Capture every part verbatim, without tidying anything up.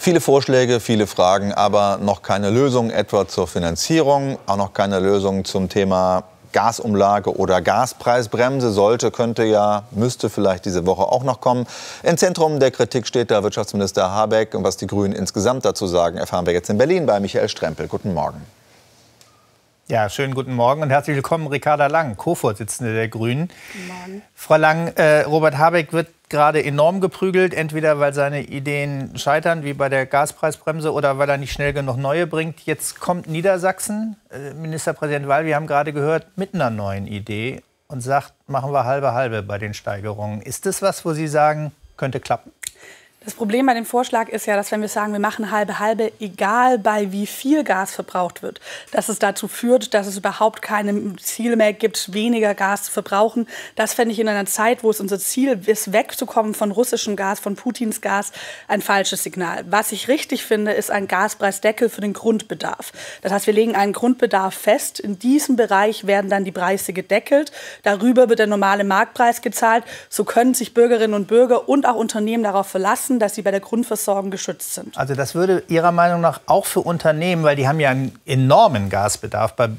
Viele Vorschläge, viele Fragen, aber noch keine Lösung etwa zur Finanzierung, auch noch keine Lösung zum Thema Gasumlage oder Gaspreisbremse. Sollte, könnte ja, müsste vielleicht diese Woche auch noch kommen. Im Zentrum der Kritik steht da Wirtschaftsminister Habeck. Und was die Grünen insgesamt dazu sagen, erfahren wir jetzt in Berlin bei Michael Strempel. Guten Morgen. Ja, schönen guten Morgen und herzlich willkommen, Ricarda Lang, Co-Vorsitzende der Grünen. Guten Morgen. Frau Lang, äh, Robert Habeck wird gerade enorm geprügelt, entweder weil seine Ideen scheitern, wie bei der Gaspreisbremse, oder weil er nicht schnell genug neue bringt. Jetzt kommt Niedersachsen, äh, Ministerpräsident Weil, wir haben gerade gehört, mit einer neuen Idee und sagt, machen wir halbe halbe bei den Steigerungen. Ist das was, wo Sie sagen, könnte klappen? Das Problem bei dem Vorschlag ist ja, dass wenn wir sagen, wir machen halbe-halbe, egal bei wie viel Gas verbraucht wird, dass es dazu führt, dass es überhaupt keine Ziele mehr gibt, weniger Gas zu verbrauchen. Das fände ich in einer Zeit, wo es unser Ziel ist, wegzukommen von russischem Gas, von Putins Gas, ein falsches Signal. Was ich richtig finde, ist ein Gaspreisdeckel für den Grundbedarf. Das heißt, wir legen einen Grundbedarf fest. In diesem Bereich werden dann die Preise gedeckelt. Darüber wird der normale Marktpreis gezahlt. So können sich Bürgerinnen und Bürger und auch Unternehmen darauf verlassen, dass sie bei der Grundversorgung geschützt sind. Also das würde Ihrer Meinung nach auch für Unternehmen, weil die haben ja einen enormen Gasbedarf. Bei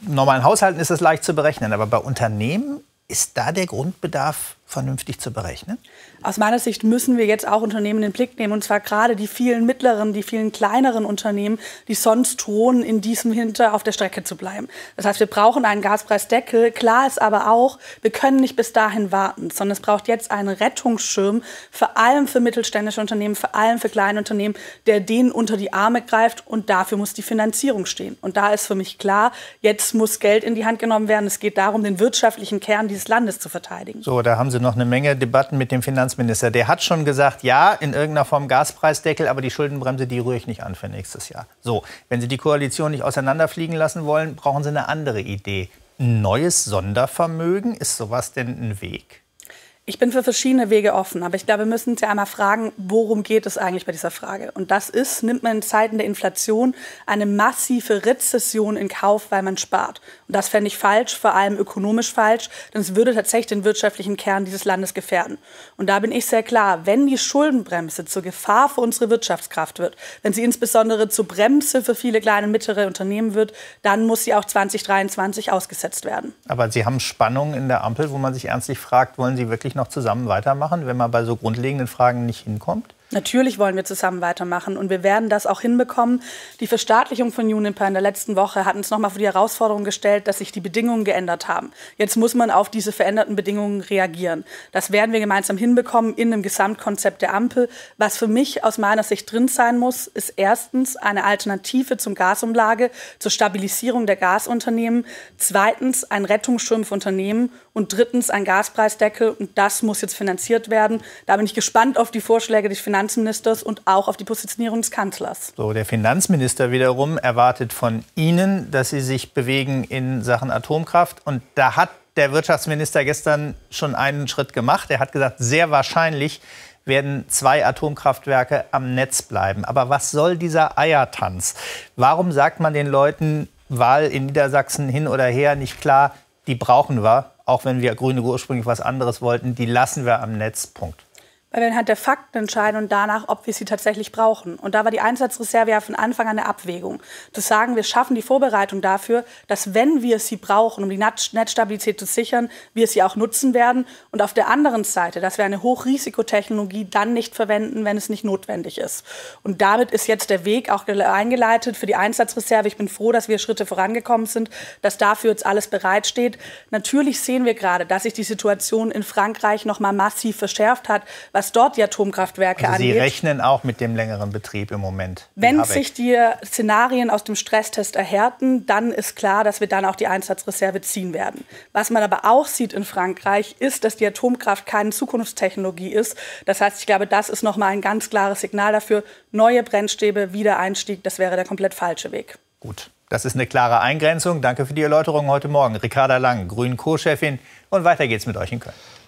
normalen Haushalten ist das leicht zu berechnen, aber bei Unternehmen ist da der Grundbedarf vernünftig zu berechnen? Aus meiner Sicht müssen wir jetzt auch Unternehmen in den Blick nehmen, und zwar gerade die vielen mittleren, die vielen kleineren Unternehmen, die sonst drohen, in diesem Winter auf der Strecke zu bleiben. Das heißt, wir brauchen einen Gaspreisdeckel. Klar ist aber auch, wir können nicht bis dahin warten, sondern es braucht jetzt einen Rettungsschirm, vor allem für mittelständische Unternehmen, vor allem für kleine Unternehmen, der denen unter die Arme greift, und dafür muss die Finanzierung stehen. Und da ist für mich klar, jetzt muss Geld in die Hand genommen werden. Es geht darum, den wirtschaftlichen Kern dieses Landes zu verteidigen. So, da haben Sie noch eine Menge Debatten mit dem Finanzminister. Der hat schon gesagt, ja, in irgendeiner Form Gaspreisdeckel, aber die Schuldenbremse, die rühre ich nicht an für nächstes Jahr. So, wenn Sie die Koalition nicht auseinanderfliegen lassen wollen, brauchen Sie eine andere Idee. Ein neues Sondervermögen, ist sowas denn ein Weg? Ich bin für verschiedene Wege offen, aber ich glaube, wir müssen uns ja einmal fragen, worum geht es eigentlich bei dieser Frage? Und das ist, nimmt man in Zeiten der Inflation eine massive Rezession in Kauf, weil man spart. Und das fände ich falsch, vor allem ökonomisch falsch, denn es würde tatsächlich den wirtschaftlichen Kern dieses Landes gefährden. Und da bin ich sehr klar, wenn die Schuldenbremse zur Gefahr für unsere Wirtschaftskraft wird, wenn sie insbesondere zur Bremse für viele kleine und mittlere Unternehmen wird, dann muss sie auch zwanzig dreiundzwanzig ausgesetzt werden. Aber Sie haben Spannungen in der Ampel, wo man sich ernstlich fragt, wollen Sie wirklich noch zusammen weitermachen, wenn man bei so grundlegenden Fragen nicht hinkommt? Natürlich wollen wir zusammen weitermachen, und wir werden das auch hinbekommen. Die Verstaatlichung von Uniper in der letzten Woche hat uns nochmal vor die Herausforderung gestellt, dass sich die Bedingungen geändert haben. Jetzt muss man auf diese veränderten Bedingungen reagieren. Das werden wir gemeinsam hinbekommen in einem Gesamtkonzept der Ampel. Was für mich aus meiner Sicht drin sein muss, ist erstens eine Alternative zum Gasumlage, zur Stabilisierung der Gasunternehmen, zweitens ein Rettungsschirm für Unternehmen und drittens ein Gaspreisdeckel, und das muss jetzt finanziert werden. Da bin ich gespannt auf die Vorschläge des Finanzministers und auch auf die Positionierung des Kanzlers. So, der Finanzminister wiederum erwartet von Ihnen, dass Sie sich bewegen in Sachen Atomkraft, und da hat der Wirtschaftsminister gestern schon einen Schritt gemacht. Er hat gesagt, sehr wahrscheinlich werden zwei Atomkraftwerke am Netz bleiben. Aber was soll dieser Eiertanz? Warum sagt man den Leuten, Wahl in Niedersachsen hin oder her, nicht klar, die brauchen wir? Auch wenn wir Grüne ursprünglich was anderes wollten, die lassen wir am Netz, Punkt. Weil wir halt der Fakten entscheiden und danach, ob wir sie tatsächlich brauchen. Und da war die Einsatzreserve ja von Anfang an eine Abwägung. Zu sagen, wir schaffen die Vorbereitung dafür, dass wenn wir sie brauchen, um die Netzstabilität zu sichern, wir sie auch nutzen werden. Und auf der anderen Seite, dass wir eine Hochrisikotechnologie dann nicht verwenden, wenn es nicht notwendig ist. Und damit ist jetzt der Weg auch eingeleitet für die Einsatzreserve. Ich bin froh, dass wir Schritte vorangekommen sind, dass dafür jetzt alles bereitsteht. Natürlich sehen wir gerade, dass sich die Situation in Frankreich noch mal massiv verschärft hat, was was dort die Atomkraftwerke also angeht. Sie rechnen auch mit dem längeren Betrieb im Moment. Wenn sich die Szenarien aus dem Stresstest erhärten, dann ist klar, dass wir dann auch die Einsatzreserve ziehen werden. Was man aber auch sieht in Frankreich, ist, dass die Atomkraft keine Zukunftstechnologie ist. Das heißt, ich glaube, das ist nochmal ein ganz klares Signal dafür. Neue Brennstäbe, Wiedereinstieg, das wäre der komplett falsche Weg. Gut, das ist eine klare Eingrenzung. Danke für die Erläuterung heute Morgen. Ricarda Lang, Grünen Co-Chefin. Und weiter geht's mit euch in Köln.